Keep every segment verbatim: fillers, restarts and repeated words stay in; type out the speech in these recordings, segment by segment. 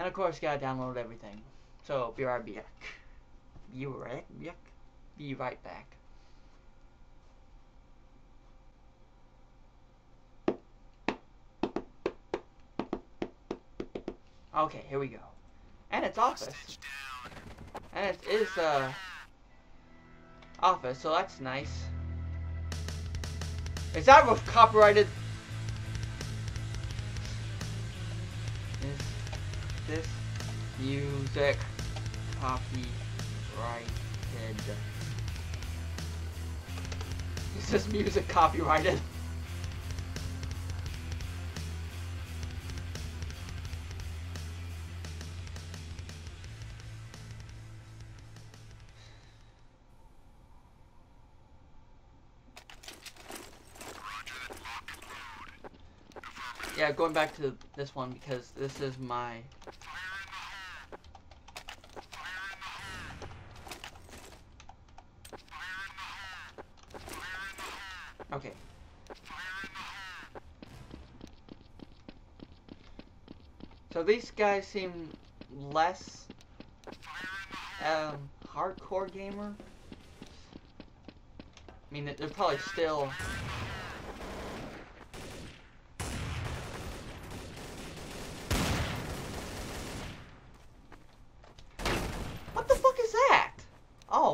And of course, gotta download everything. So be right back. Be right back. Be right back. Okay, here we go. And it's Office. And it is uh Office, so that's nice. Is that with copyrighted? Is this music copyrighted? Is this music copyrighted? Yeah, going back to this one because this is my. Okay. So these guys seem less um, hardcore gamer. I mean, they're probably still.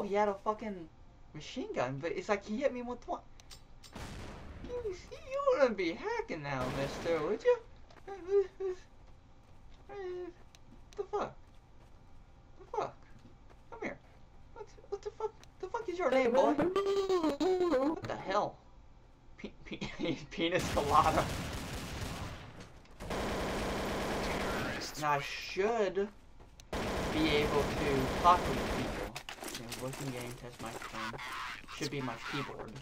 He had a fucking machine gun, but it's like he hit me with one. You, you wouldn't be hacking now, mister, would you? The fuck? The fuck? Come here. What, what the fuck? The fuck is your name, boy? What the hell? Pe pe penis colada. Now I should be able to talk to these people. Working game test my phone should be my keyboard.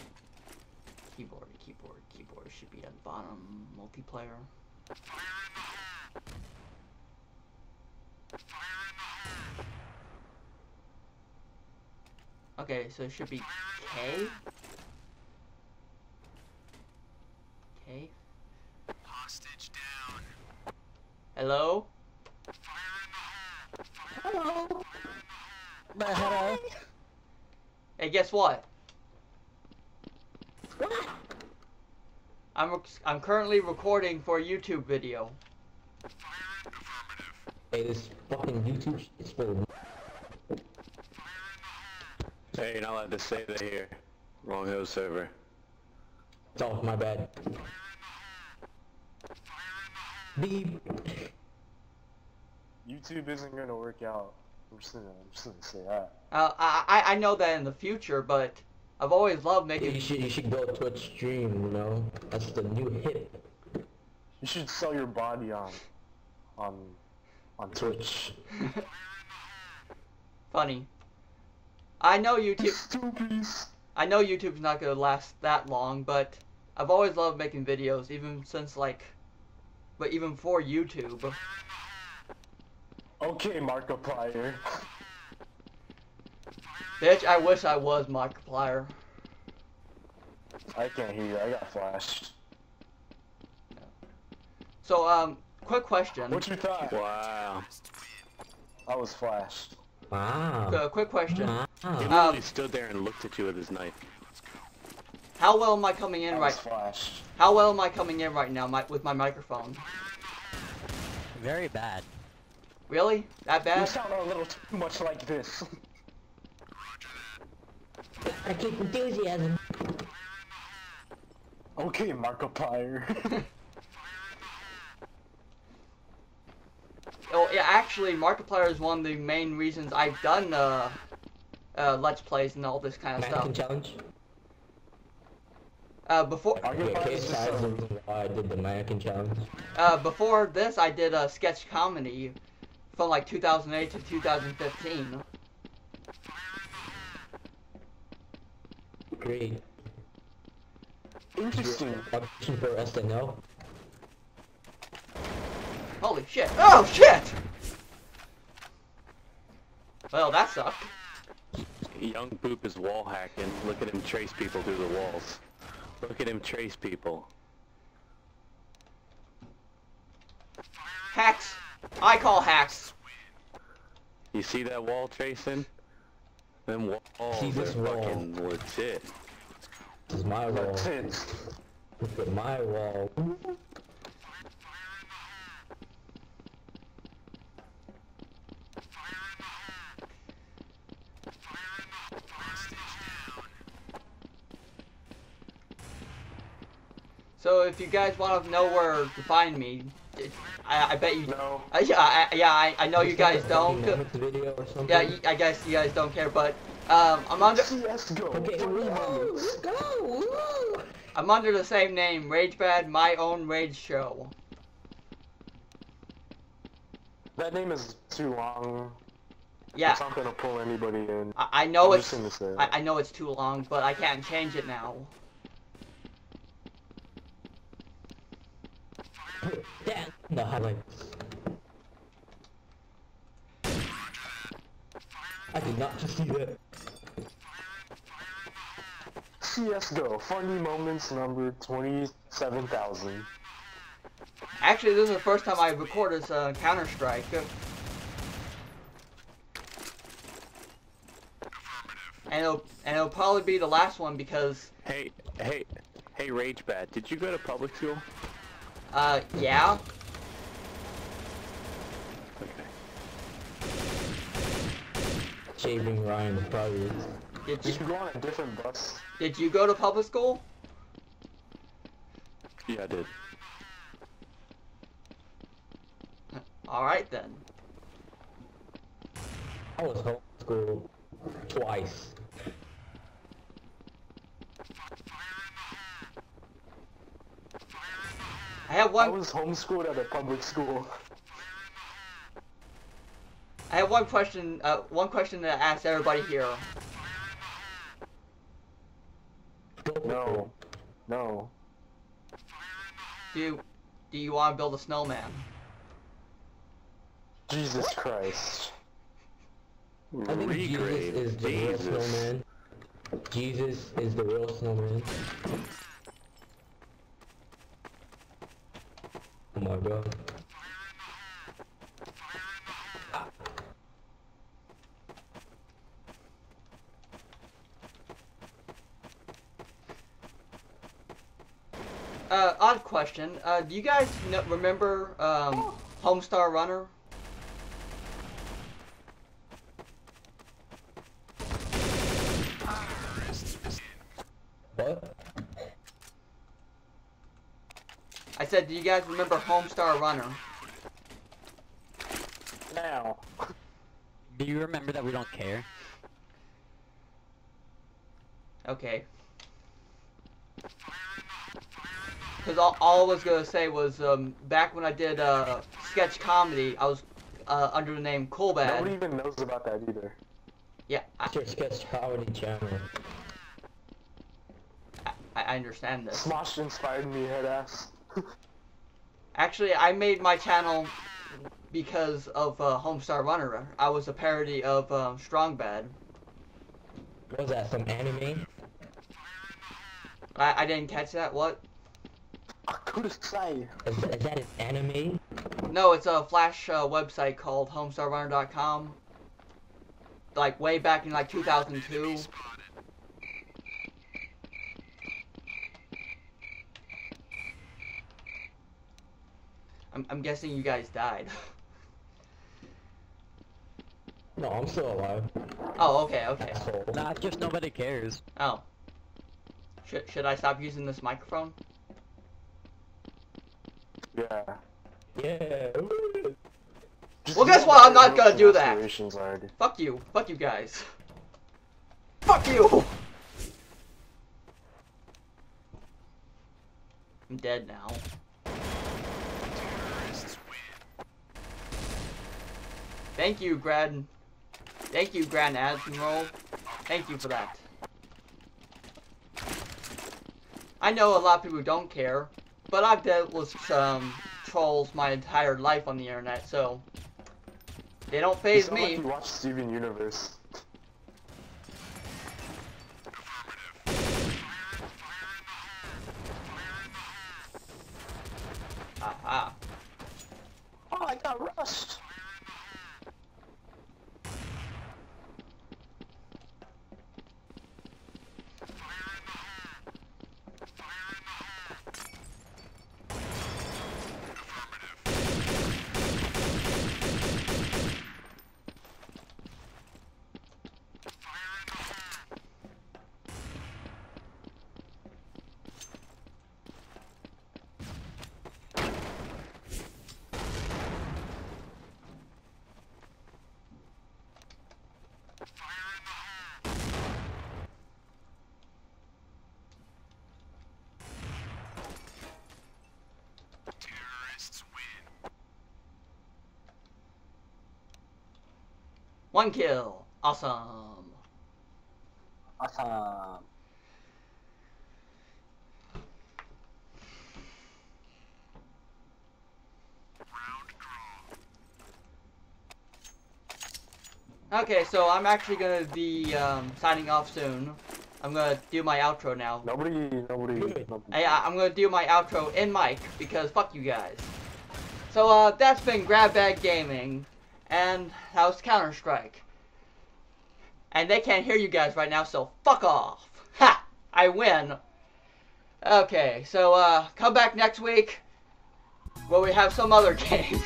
Keyboard, keyboard, keyboard should be at the bottom. Multiplayer. Okay, so it should be K. K. Hostage down. Hello. Hello. Hello. Hey, guess what? I'm I'm currently recording for a YouTube video. Hey, this fucking YouTube is for. Hey, you're not allowed to say that here. Wrong host server. It's all my bad. Beep. YouTube isn't gonna work out. I'm just gonna, I'm just gonna say that. Uh, I I know that in the future, but I've always loved making. You should you should go to a stream, you know. That's the new hit. You should sell your body on, on, on Twitch. Funny. I know YouTube. I know YouTube's not gonna last that long, but I've always loved making videos, even since like, but even for YouTube. Okay, Markiplier. Bitch, I wish I was Markiplier. I can't hear you, I got flashed. No. So, um, quick question. What you thought? Wow. I was flashed. Wow. So, quick question. Wow. He literally um, stood there and looked at you with his knife. How well am I coming in I right- was flashed. How well am I coming in right now my, with my microphone? Very bad. Really? That bad? You sound a little too much like this. I keep enthusiasm. Okay, Markiplier. Oh, yeah, actually, Markiplier is one of the main reasons I've done uh, uh, Let's Plays and all this kind of Mannequin stuff. Challenge? Uh, before- okay, I did the Mannequin Challenge. Uh, before this, I did a sketch comedy. From like two thousand eight to two thousand fifteen. Great. Interesting. Audition for S N L. Holy shit! Oh shit! Well, that sucked. Young Boop is wall hacking. Look at him trace people through the walls. Look at him trace people. Hacks. I call hacks. You see that wall, Jason? Them walls see this are fucking wall. Legit. This is my wall. Look at my wall. So if you guys want to know where to find me, I, I bet you. No. I, yeah, I, yeah, I, I know you guys don't. Video or something. Yeah, you, I guess you guys don't care, but um, I'm under. Let's go. Okay, go. Go. I'm under the same name, RageBad, my own rage show. That name is too long. Yeah. It's not gonna pull anybody in. I, I know I'm it's. I, I know it's too long, but I can't change it now. Damn. No, I like. I did not just see that. C S G O, funny moments number twenty-seven thousand. Actually, this is the first time I recorded uh, Counter-Strike. And it'll, and it'll probably be the last one because... Hey, hey, hey RageBad, did you go to public school? Uh, yeah. Okay. Shaving Ryan probably is. Did you, you go on a different bus? Did you go to public school? Yeah, I did. Alright then. I was homeschooled twice. I had one. I was homeschooled at a public school. I have one question. Uh, one question to ask everybody here. No, no. Do you, do you want to build a snowman? Jesus Christ. I think Jesus is the real snowman. Jesus is the real snowman. Oh my god. Ah. Uh, odd question. Uh, do you guys know, remember um, Homestar Runner? What? I said, do you guys remember Homestar Runner? No. Do you remember that we don't care? Okay. Because all, all I was going to say was, um, back when I did uh, sketch comedy, I was uh, under the name Kolbad. Nobody even knows about that either. Yeah. I, it's your sketch comedy channel. I, I understand this. Smosh inspired me, head ass. Actually, I made my channel because of uh, Homestar Runner. I was a parody of um, Strong Bad. What was that, some anime? I, I didn't catch that, what? I couldn't say. Is, is that an anime? No, it's a Flash uh, website called homestar runner dot com. Like, way back in like two thousand two. I'm, I'm guessing you guys died. No, I'm still alive. Oh, okay, okay. Nah, just nobody cares. Oh. Should, should I stop using this microphone? Yeah. Yeah. Just well, guess what? I'm not gonna do that. Already. Fuck you. Fuck you guys. Fuck you! I'm dead now. Thank you, Grand. Thank you, Grand Admiral. Thank you for that. I know a lot of people don't care, but I've dealt with some trolls my entire life on the internet, so they don't faze me. Like you watch Steven Universe. Aha. Oh, I got rushed. One kill. Awesome. Awesome. Okay, so I'm actually gonna be um, signing off soon. I'm gonna do my outro now. Nobody, nobody. nobody. Hey, I, I'm gonna do my outro in mic because fuck you guys. So uh, that's been Grab Bag Gaming, and that was Counter Strike. And they can't hear you guys right now, so fuck off. Ha! I win. Okay, so uh, come back next week, where we have some other games.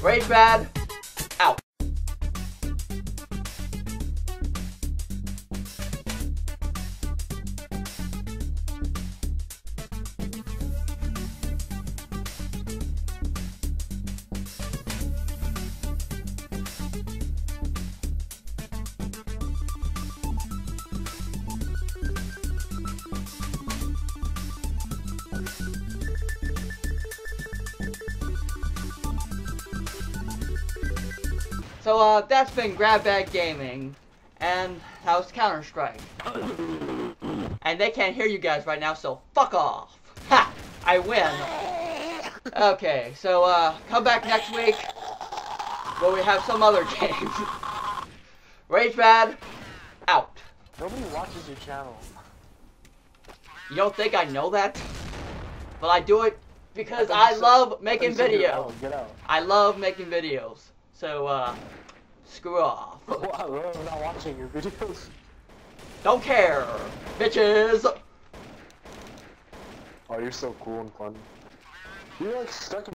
RageBad. So uh, that's been Grab Bag Gaming, and that was Counter Strike. And they can't hear you guys right now, so fuck off. Ha! I win. Okay, so uh, come back next week, where we have some other games. RageBad, out. Nobody watches your channel. You don't think I know that? But I do it because I, I love making videos. Get out. I love making videos. So, uh, screw off. Wow, I'm not watching your videos. Don't care, bitches! Oh, you're so cool and fun. You're like stuck in